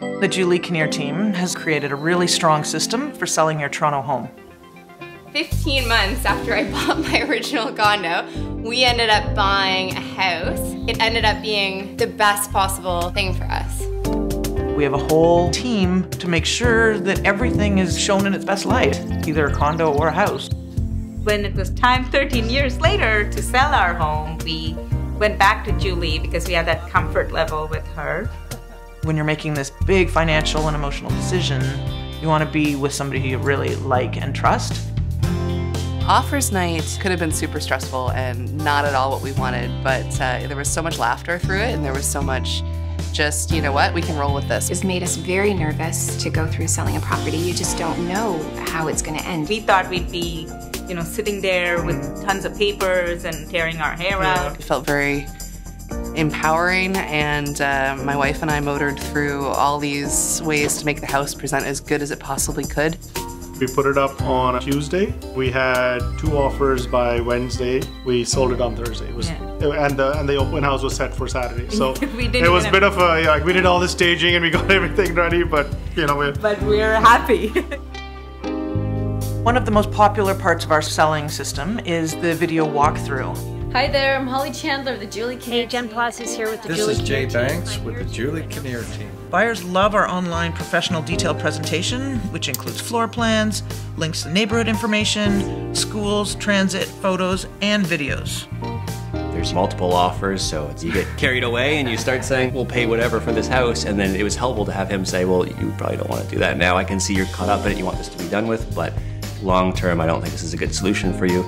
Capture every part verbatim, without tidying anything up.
The Julie Kinnear team has created a really strong system for selling your Toronto home. fifteen months after I bought my original condo, we ended up buying a house. It ended up being the best possible thing for us. We have a whole team to make sure that everything is shown in its best light, either a condo or a house. When it was time thirteen years later to sell our home, we went back to Julie because we had that comfort level with her. When you're making this big financial and emotional decision, you want to be with somebody who you really like and trust. Offers night could have been super stressful and not at all what we wanted, but uh, there was so much laughter through it, and there was so much just, you know what, we can roll with this. It's made us very nervous to go through selling a property. You just don't know how it's going to end. We thought we'd be, you know, sitting there with tons of papers and tearing our hair out. It felt very empowering, and uh, my wife and I motored through all these ways to make the house present as good as it possibly could. We put it up on Tuesday. We had two offers by Wednesday. We sold it on Thursday. It was, yeah. and, the, and the open house was set for Saturday. So we didn't it was a bit of a, yeah, like we did all the staging and we got everything ready, but you know. We're, but we're happy. One of the most popular parts of our selling system is the video walkthrough. Hi there, I'm Holly Chandler of the Julie Kinnear. Hey, Jen Plas is here with the this Julie Kinnear team. This is Jay Banks with the Julie Kinnear team. Buyers love our online professional detail presentation, which includes floor plans, links to neighborhood information, schools, transit, photos, and videos. There's multiple offers, so you get carried away and you start saying, we'll pay whatever for this house, and then it was helpful to have him say, well, you probably don't want to do that now. I can see you're caught up in it, you want this to be done with, but long term, I don't think this is a good solution for you,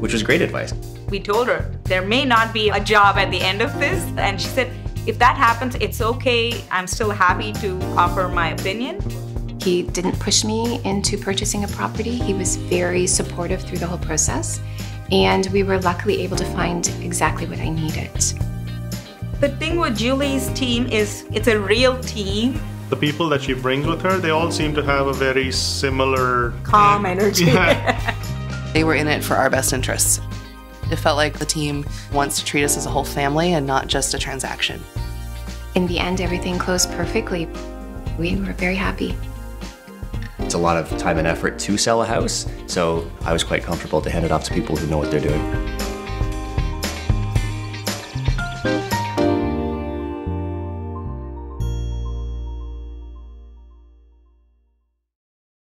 which was great advice. We told her, there may not be a job at the end of this. And she said, if that happens, it's okay. I'm still happy to offer my opinion. He didn't push me into purchasing a property. He was very supportive through the whole process. And we were luckily able to find exactly what I needed. The thing with Julie's team is it's a real team. The people that she brings with her, they all seem to have a very similar... calm energy. Yeah. They were in it for our best interests. It felt like the team wants to treat us as a whole family and not just a transaction. In the end, everything closed perfectly. We were very happy. It's a lot of time and effort to sell a house, so I was quite comfortable to hand it off to people who know what they're doing.